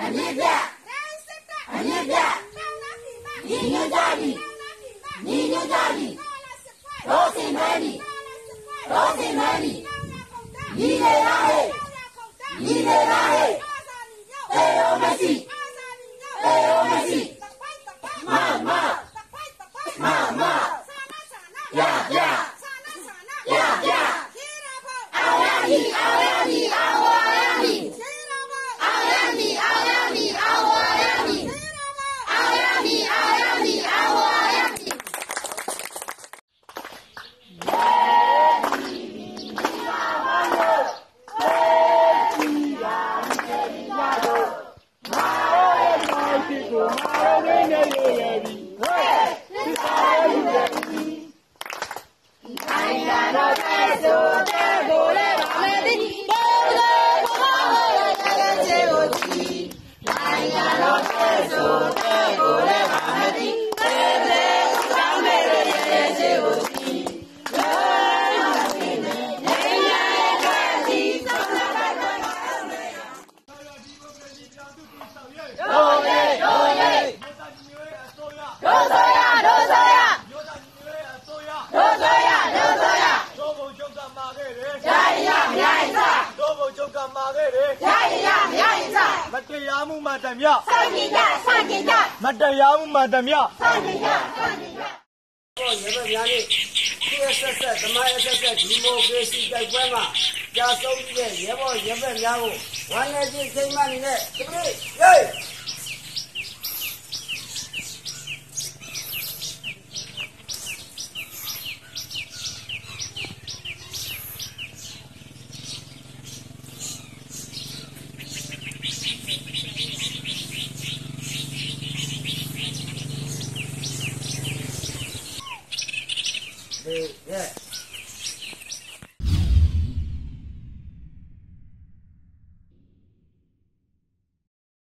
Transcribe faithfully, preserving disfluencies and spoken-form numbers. Anida, Anida, Nino Daddy, Nino Daddy, Rosie Nanny, Rosie Nanny, Nina Rahe, Nina Rahe, Teo Messi, Teo Messi, Mama, Mama, Ya, Ya, Ya, Ya, Ayani, Ayani, Awayani, Ayani, Ayani, Awayani, Ayani, Ayani, Awayani. Madam, yeah, yeah,